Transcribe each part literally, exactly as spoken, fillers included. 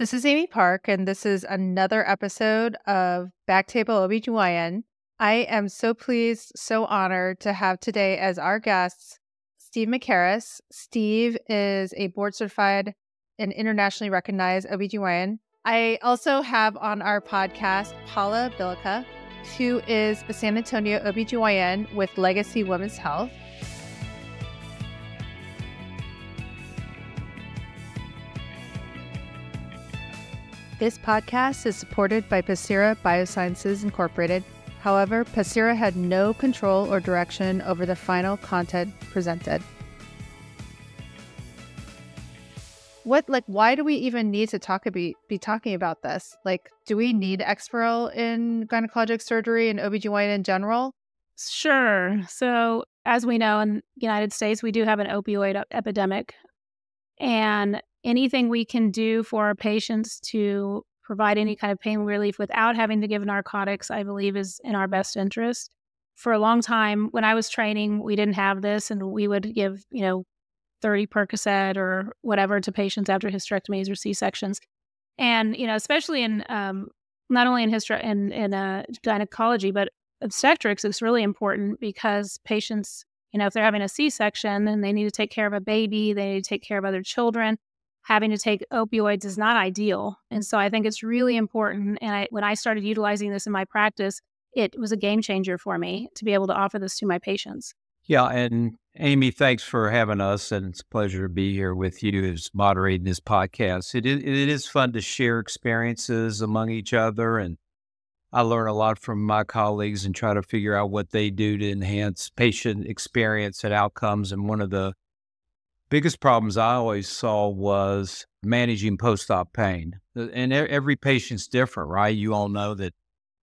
This is Amy Park, and this is another episode of BackTable O B G Y N. I am so pleased, so honored to have today as our guests, Steve McCarus. Steve is a board-certified and internationally recognized O B G Y N. I also have on our podcast Paula Bilica, who is a San Antonio O B G Y N with Legacy Women's Health. This podcast is supported by Exparel Biosciences Incorporated. However, Exparel had no control or direction over the final content presented. What, like, why do we even need to talk be, be talking about this? Like, do we need Exparel in gynecologic surgery and O B G Y N in general? Sure. So, as we know, in the United States, we do have an opioid epidemic. And anything we can do for our patients to provide any kind of pain relief without having to give narcotics, I believe, is in our best interest. For a long time, when I was training, we didn't have this, and we would give, you know, thirty Percocet or whatever to patients after hysterectomies or C-sections. And, you know, especially in, um, not only in, hyster- in, in uh, gynecology, but obstetrics, it's really important because patients, you know, if they're having a C-section and they need to take care of a baby, they need to take care of other children, having to take opioids is not ideal. And so I think it's really important. And I, when I started utilizing this in my practice, it was a game changer for me to be able to offer this to my patients. Yeah. And Amy, thanks for having us. And it's a pleasure to be here with you as moderating this podcast. It is, it is fun to share experiences among each other. And I learn a lot from my colleagues and try to figure out what they do to enhance patient experience and outcomes. And one of the biggest problems I always saw was managing post-op pain. And every patient's different, right? You all know that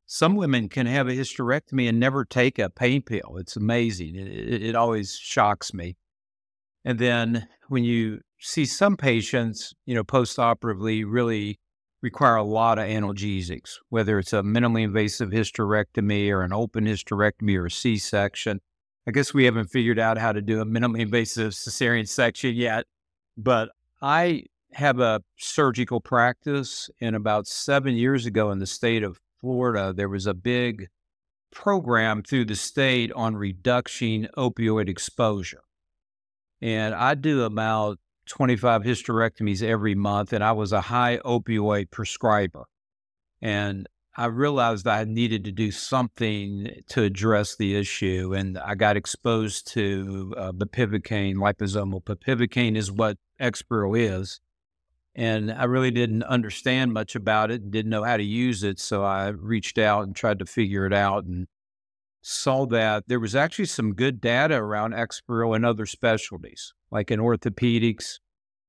some women can have a hysterectomy and never take a pain pill. It's amazing. It, it always shocks me. And then when you see some patients, you know, post-operatively really require a lot of analgesics, whether it's a minimally invasive hysterectomy or an open hysterectomy or a C-section. I guess we haven't figured out how to do a minimally invasive cesarean section yet, but I have a surgical practice, and about seven years ago in the state of Florida, there was a big program through the state on reducing opioid exposure. And I do about twenty-five hysterectomies every month, and I was a high opioid prescriber. And I realized I needed to do something to address the issue, and I got exposed to uh, bupivacaine. Liposomal bupivacaine is what Exparel is, and I really didn't understand much about it and didn't know how to use it, so I reached out and tried to figure it out and saw that there was actually some good data around Exparel in other specialties, like in orthopedics,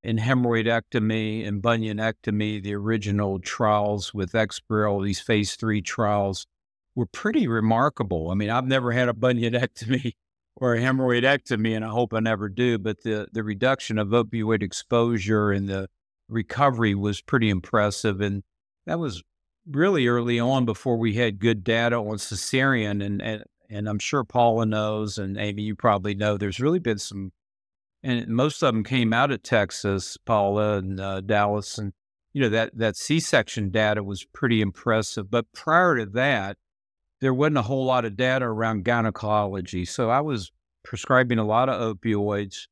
in hemorrhoidectomy and bunionectomy. The original trials with Exparel, these phase three trials, were pretty remarkable. I mean, I've never had a bunionectomy or a hemorrhoidectomy, and I hope I never do, but the, the reduction of opioid exposure and the recovery was pretty impressive. And that was really early on before we had good data on cesarean. And, and, and I'm sure Paula knows, and Amy, you probably know, there's really been some. And most of them came out of Texas, Paula, and uh, Dallas. And, you know, that, that C-section data was pretty impressive. But prior to that, there wasn't a whole lot of data around gynecology. So I was prescribing a lot of opioids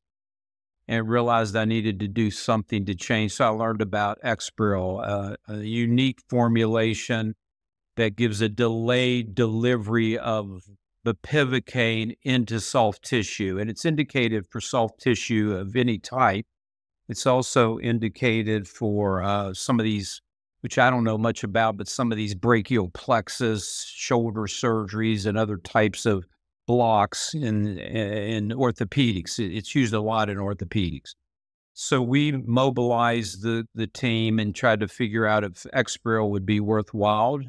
and realized I needed to do something to change. So I learned about Exparel, uh, a unique formulation that gives a delayed delivery of bupivacaine into soft tissue, and it's indicated for soft tissue of any type. It's also indicated for uh, some of these, which I don't know much about, but some of these brachial plexus, shoulder surgeries, and other types of blocks in, in orthopedics. It's used a lot in orthopedics. So we mobilized the, the team and tried to figure out if Exparel would be worthwhile.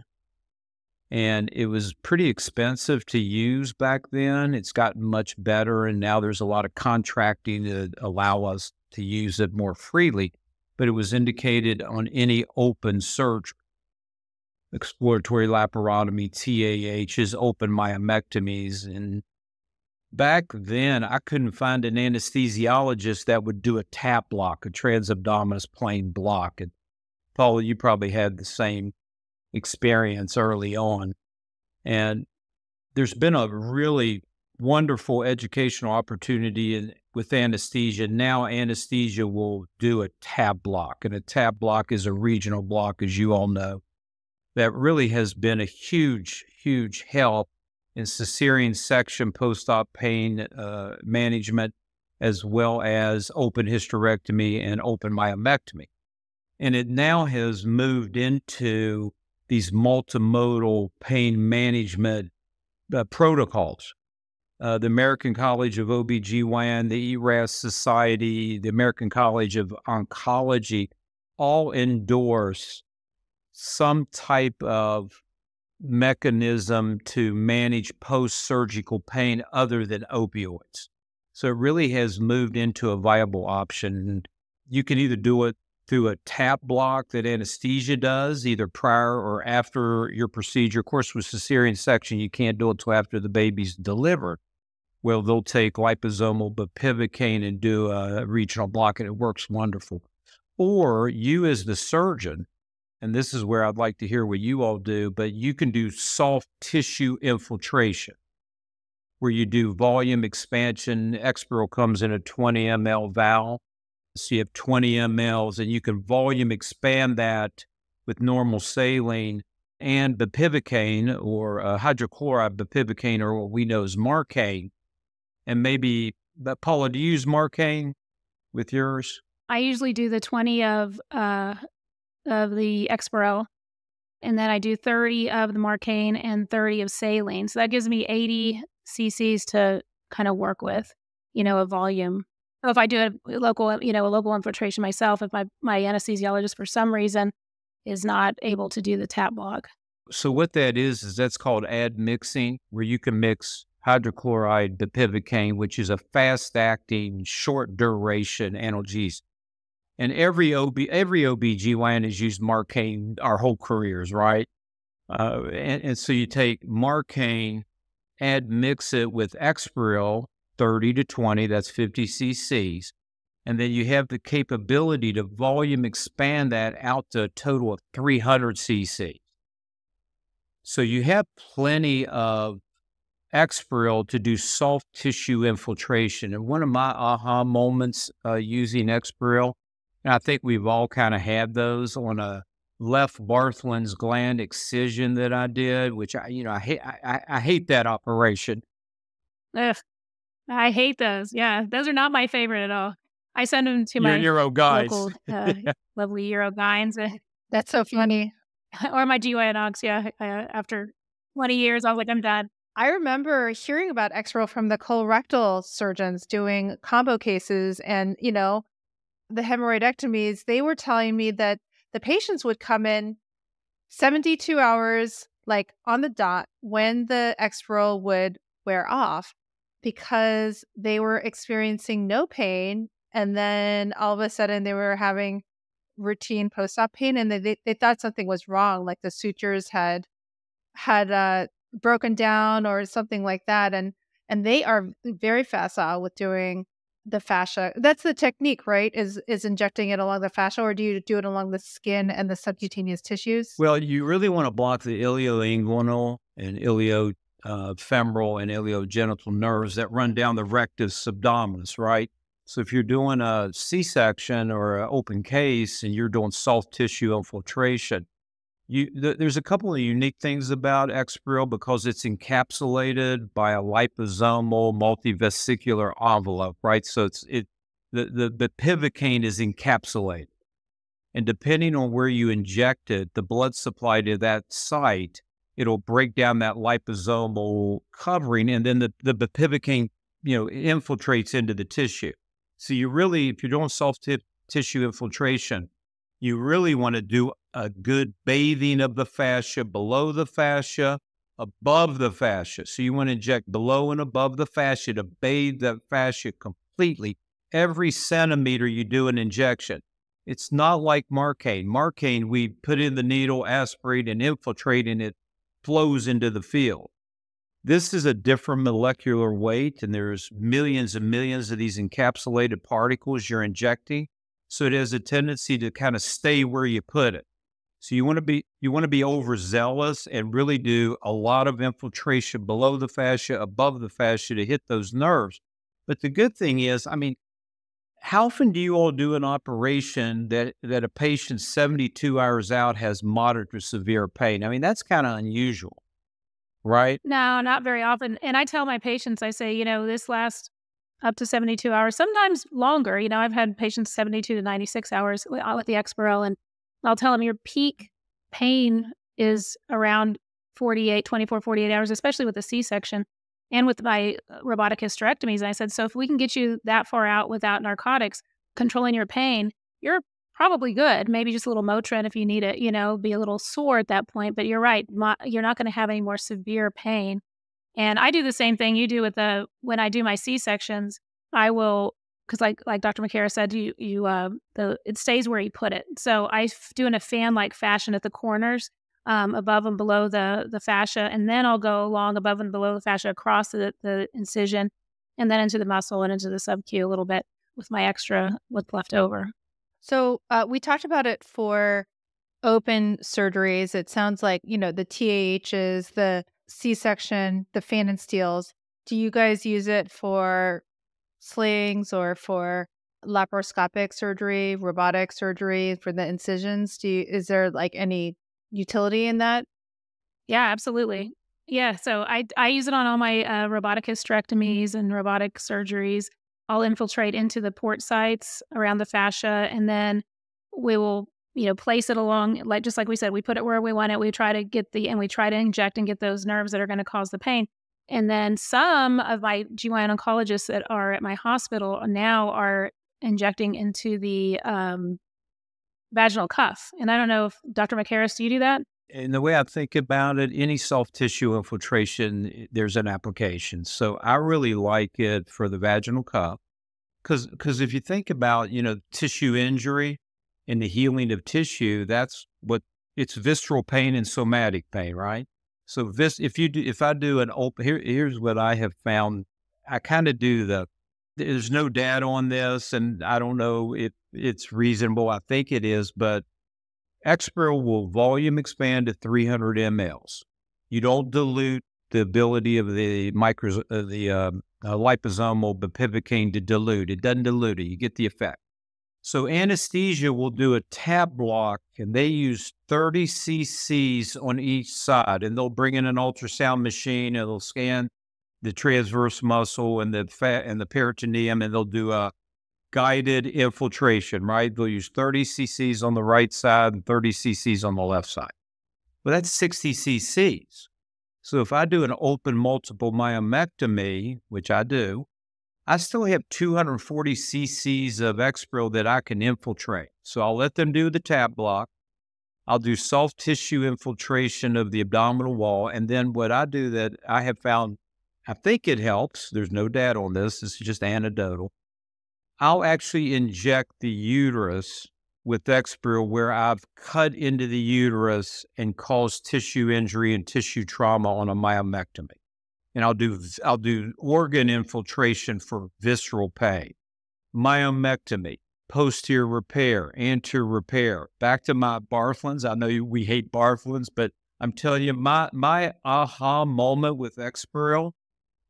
And it was pretty expensive to use back then. It's gotten much better, and now there's a lot of contracting to allow us to use it more freely. But it was indicated on any open surgery. Exploratory laparotomy, T A Hs, open myomectomies. And back then, I couldn't find an anesthesiologist that would do a T A P block, a transversus abdominis plane block. And Paula, you probably had the same experience early on. And there's been a really wonderful educational opportunity in, with anesthesia. Now anesthesia will do a tab block, and a tab block is a regional block, as you all know. That really has been a huge, huge help in cesarean section, post-op pain uh, management, as well as open hysterectomy and open myomectomy. And it now has moved into these multimodal pain management uh, protocols. Uh, the American College of O B G Y N, the E R A S Society, the American College of Oncology, all endorse some type of mechanism to manage post-surgical pain other than opioids. So it really has moved into a viable option. You can either do it through a tap block that anesthesia does, either prior or after your procedure. Of course, with cesarean section, you can't do it until after the baby's delivered. Well, they'll take liposomal bupivacaine and do a regional block, and it works wonderful. Or you as the surgeon, and this is where I'd like to hear what you all do, but you can do soft tissue infiltration, where you do volume expansion. Exparel comes in a twenty milliliter vial. So you have twenty milliliters, and you can volume expand that with normal saline and bupivacaine, or uh, hydrochloride bupivacaine, or what we know as marcaine. And maybe, but Paula, do you use marcaine with yours? I usually do the twenty of uh, of the Exparel. And then I do thirty of the marcaine and thirty of saline. So that gives me eighty cc's to kind of work with, you know, a volume. So if I do a local, you know, a local infiltration myself, if my, my anesthesiologist for some reason is not able to do the tap block. So what that is, is that's called admixing, where you can mix hydrochloride bupivacaine, which is a fast-acting, short-duration analgesic. And every O B every O B G Y N has used marcaine our whole careers, right? Uh, and, and so you take marcaine, add mix it with Exparel, thirty to twenty, that's fifty cc's. And then you have the capability to volume expand that out to a total of three hundred cc's. So you have plenty of Exparel to do soft tissue infiltration. And one of my aha moments uh, using Exparel, and I think we've all kind of had those, on a left Bartholin's gland excision that I did, which I, you know, I hate, I, I hate that operation. Ugh, I hate those. Yeah, those are not my favorite at all. I send them to Your my Euro guys. local uh, yeah. lovely Euro guys. That's so funny. Or my G Y N oncs. Yeah, uh, after twenty years, I was like, I'm done. I remember hearing about Exparel from the colorectal surgeons doing combo cases, and you know, the hemorrhoidectomies, they were telling me that the patients would come in seventy-two hours, like on the dot, when the Exparel would wear off, because they were experiencing no pain. And then all of a sudden they were having routine post-op pain, and they, they, they thought something was wrong, like the sutures had had uh, broken down or something like that. And, and they are very facile with doing the fascia. That's the technique, right? Is is injecting it along the fascia, or do you do it along the skin and the subcutaneous tissues? Well, you really want to block the ilioinguinal and iliofemoral and iliogenital nerves that run down the rectus abdominis, right? So if you're doing a C-section or an open case and you're doing soft tissue infiltration, you th there's a couple of unique things about Exparel because it's encapsulated by a liposomal multivesicular envelope, right? So it's it the the bupivacaine is encapsulated, and depending on where you inject it, the blood supply to that site, it'll break down that liposomal covering, and then the the bupivacaine, you know, infiltrates into the tissue. So you really, if you're doing soft tissue infiltration, you really want to do a good bathing of the fascia, below the fascia, above the fascia. So you want to inject below and above the fascia to bathe that fascia completely. Every centimeter you do an injection. It's not like marcaine. Marcaine, we put in the needle, aspirate, and infiltrate, and it flows into the field. This is a different molecular weight, and there's millions and millions of these encapsulated particles you're injecting. So it has a tendency to kind of stay where you put it. So you want to be you want to be overzealous and really do a lot of infiltration below the fascia, above the fascia to hit those nerves. But the good thing is, I mean, how often do you all do an operation that that a patient seventy-two hours out has moderate to severe pain? I mean, that's kind of unusual, right? No, not very often. And I tell my patients, I say, you know, this lasts up to seventy-two hours, sometimes longer. You know, I've had patients seventy-two to ninety-six hours with the Exparel, and I'll tell them your peak pain is around forty-eight, twenty-four, forty-eight hours, especially with a C-section and with my robotic hysterectomies. And I said, so if we can get you that far out without narcotics, controlling your pain, you're probably good. Maybe just a little Motrin if you need it, you know, be a little sore at that point. But you're right. My, you're not going to have any more severe pain. And I do the same thing you do with the, when I do my C-sections, I will, because like like Doctor McCarus said, you you uh, the it stays where you put it. So I do in a fan-like fashion at the corners, um, above and below the the fascia, and then I'll go along above and below the fascia across the, the incision, and then into the muscle and into the sub-Q a little bit with my extra, what's left over. So uh, we talked about it for open surgeries. It sounds like, you know, the T A Hs, the C-section, the fan and steels. Do you guys use it for slings or for laparoscopic surgery, robotic surgery for the incisions? Do you, is there like any utility in that? Yeah, absolutely. Yeah, so I I use it on all my uh, robotic hysterectomies and robotic surgeries. I'll infiltrate into the port sites around the fascia, and then we will, you know, place it along, like just like we said, we put it where we want it. We try to get the and we try to inject and get those nerves that are going to cause the pain. And then some of my G Y N oncologists that are at my hospital now are injecting into the um, vaginal cuff. And I don't know if, Doctor McCarus, do you do that? And the way I think about it, any soft tissue infiltration, there's an application. So I really like it for the vaginal cuff because because if you think about, you know, tissue injury and the healing of tissue, that's what, it's visceral pain and somatic pain, right? So this, if you do, if I do an open, here, here's what I have found. I kind of do the, there's no data on this, and I don't know if it's reasonable. I think it is, but Exparel will volume expand to three hundred milliliters. You don't dilute the ability of the micro, uh, the um, uh, liposomal bupivacaine to dilute. It doesn't dilute it. You get the effect. So anesthesia will do a tab block, and they use thirty C C's on each side, and they'll bring in an ultrasound machine, and they'll scan the transverse muscle and the fat and the peritoneum, and they'll do a guided infiltration, right? They'll use thirty C C's on the right side and thirty C C's on the left side. Well, that's sixty C C's. So if I do an open multiple myomectomy, which I do, I still have two hundred forty C C's of Exparel that I can infiltrate. So I'll let them do the tab block. I'll do soft tissue infiltration of the abdominal wall. And then what I do that I have found, I think it helps. There's no data on this. This is just anecdotal. I'll actually inject the uterus with Exparel where I've cut into the uterus and caused tissue injury and tissue trauma on a myomectomy. And I'll do, I'll do organ infiltration for visceral pain, myomectomy, posterior repair, anterior repair. Back to my Bartholin's. I know you, we hate Bartholin's, but I'm telling you, my, my aha moment with Exparel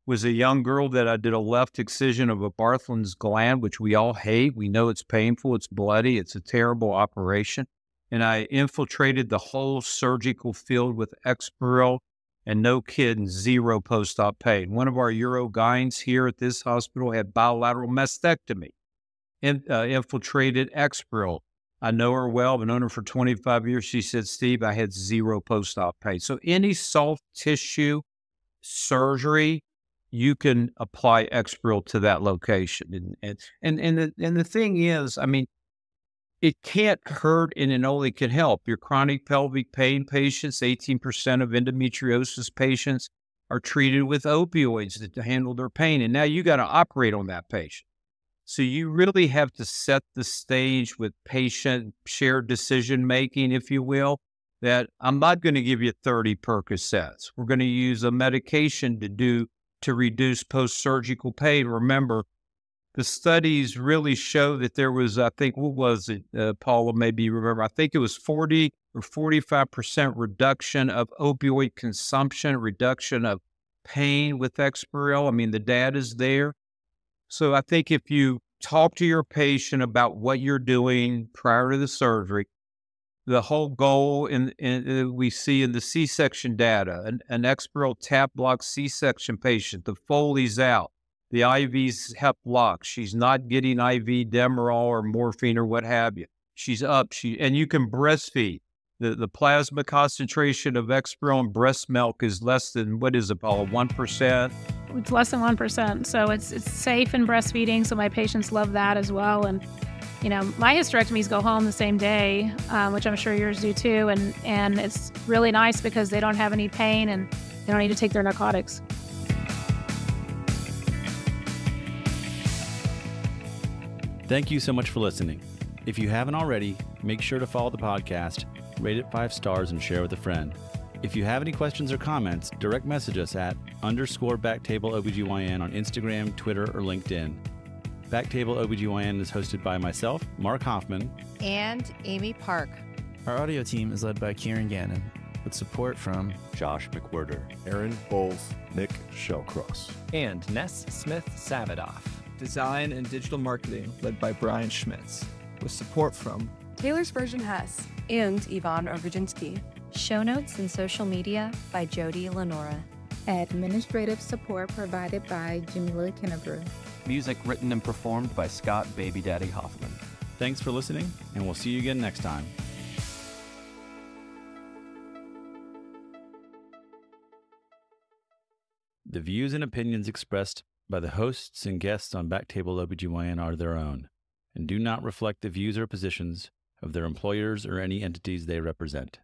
was a young girl that I did a left excision of a Bartholin's gland, which we all hate. We know it's painful. It's bloody. It's a terrible operation. And I infiltrated the whole surgical field with Exparel. And no kidding, zero post-op pain. One of our urogyns here at this hospital had bilateral mastectomy, in, uh, infiltrated Exparel. I know her well, I've known her for twenty-five years. She said, Steve, I had zero post-op pain. So any soft tissue surgery, you can apply Exparel to that location. And, and, and, and, the, and the thing is, I mean, it can't hurt and it only can help. Your chronic pelvic pain patients, eighteen percent of endometriosis patients are treated with opioids to handle their pain. And now you got to operate on that patient. So you really have to set the stage with patient shared decision-making, if you will, that I'm not going to give you thirty Percocets. We're going to use a medication to do, to reduce post-surgical pain. Remember, the studies really show that there was, I think, what was it, uh, Paula, maybe you remember, I think it was 40 or forty-five percent reduction of opioid consumption, reduction of pain with Exparel. I mean, the data's there. So I think if you talk to your patient about what you're doing prior to the surgery, the whole goal in, in, we see in the C-section data, an, an Exparel tap block C-section patient, the Foley's out, the I V's hep lock, she's not getting I V Demerol or morphine or what have you. She's up, She and you can breastfeed. The, the plasma concentration of Exparel in breast milk is less than, what is it, Paula, one percent? It's less than one percent, so it's, it's safe in breastfeeding, so my patients love that as well. And you know, my hysterectomies go home the same day, um, which I'm sure yours do too. And, and it's really nice because they don't have any pain and they don't need to take their narcotics. Thank you so much for listening. If you haven't already, make sure to follow the podcast, rate it five stars, and share with a friend. If you have any questions or comments, direct message us at underscore BackTable O B G Y N on Instagram, Twitter, or LinkedIn. BackTable O B G Y N is hosted by myself, Mark Hoffman, and Amy Park. Our audio team is led by Kieran Gannon, with support from Josh McWhirter, Aaron Bowles, Nick Shellcross, and Ness Smith-Savadoff. Design and digital marketing led by Brian Schmitz, with support from Taylor's Version Hess and Yvonne Oberginski. Show notes and social media by Jody Lenora. Administrative support provided by Jamila Kennebrew. Music written and performed by Scott Baby Daddy Hoffman. Thanks for listening, and we'll see you again next time. The views and opinions expressed by the hosts and guests on BackTable O B G Y N are their own and do not reflect the views or positions of their employers or any entities they represent.